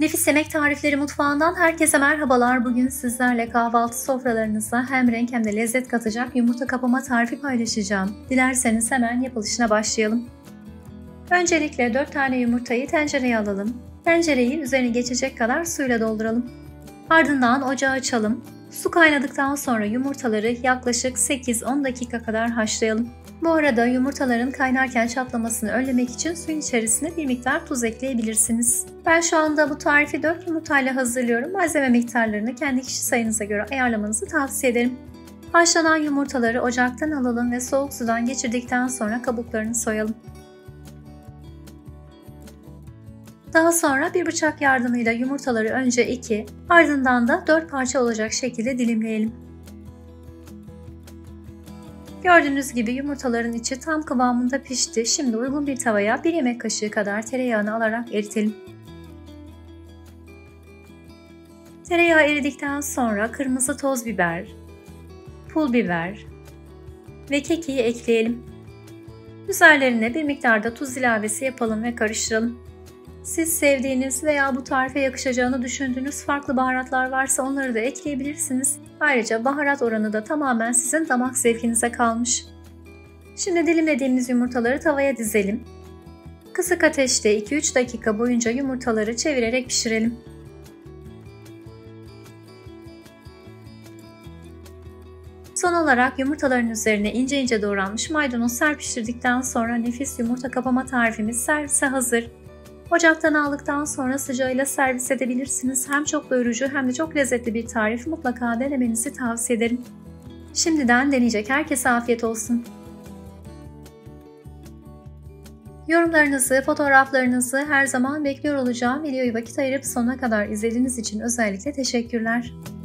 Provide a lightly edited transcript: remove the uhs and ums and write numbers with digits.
Nefis Yemek Tarifleri mutfağından herkese merhabalar. Bugün sizlerle kahvaltı sofralarınıza hem renk hem de lezzet katacak yumurta kapama tarifi paylaşacağım. Dilerseniz hemen yapılışına başlayalım. Öncelikle 4 tane yumurtayı tencereye alalım. Tencereyi üzerine geçecek kadar suyla dolduralım. Ardından ocağı açalım. Su kaynadıktan sonra yumurtaları yaklaşık 8-10 dakika kadar haşlayalım. Bu arada yumurtaların kaynarken çatlamasını önlemek için suyun içerisine bir miktar tuz ekleyebilirsiniz. Ben şu anda bu tarifi 4 yumurtayla hazırlıyorum. Malzeme miktarlarını kendi kişi sayınıza göre ayarlamanızı tavsiye ederim. Haşlanan yumurtaları ocaktan alalım ve soğuk sudan geçirdikten sonra kabuklarını soyalım. Daha sonra bir bıçak yardımıyla yumurtaları önce 2, ardından da 4 parça olacak şekilde dilimleyelim. Gördüğünüz gibi yumurtaların içi tam kıvamında pişti. Şimdi uygun bir tavaya 1 yemek kaşığı kadar tereyağını alarak eritelim. Tereyağı eridikten sonra kırmızı toz biber, pul biber ve kekiği ekleyelim. Üzerlerine bir miktar da tuz ilavesi yapalım ve karıştıralım. Siz sevdiğiniz veya bu tarife yakışacağını düşündüğünüz farklı baharatlar varsa onları da ekleyebilirsiniz. Ayrıca baharat oranı da tamamen sizin damak zevkinize kalmış. Şimdi dilimlediğimiz yumurtaları tavaya dizelim. Kısık ateşte 2-3 dakika boyunca yumurtaları çevirerek pişirelim. Son olarak yumurtaların üzerine ince ince doğranmış maydanoz serpiştirdikten sonra nefis yumurta kapama tarifimiz servise hazır. Ocaktan aldıktan sonra sıcağıyla servis edebilirsiniz. Hem çok doyurucu hem de çok lezzetli bir tarif. Mutlaka denemenizi tavsiye ederim. Şimdiden deneyecek herkese afiyet olsun. Yorumlarınızı, fotoğraflarınızı her zaman bekliyor olacağım. Videoyu vakit ayırıp sonuna kadar izlediğiniz için özellikle teşekkürler.